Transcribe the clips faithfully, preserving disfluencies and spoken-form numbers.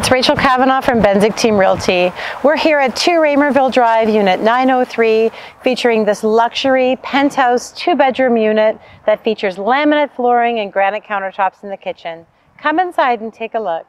it's Rachel Kavanagh from Benczik Team Realty. We're here at two Raymerville Drive, Unit nine oh three, featuring this luxury penthouse two-bedroom unit that features laminate flooring and granite countertops in the kitchen. Come inside and take a look.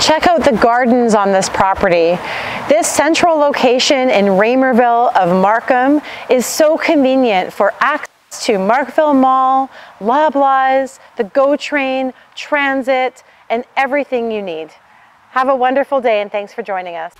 Check out the gardens on this property. This central location in Raymerville of Markham is so convenient for access to Markville Mall, Loblaws, the GO train, transit, and everything you need. Have a wonderful day and thanks for joining us.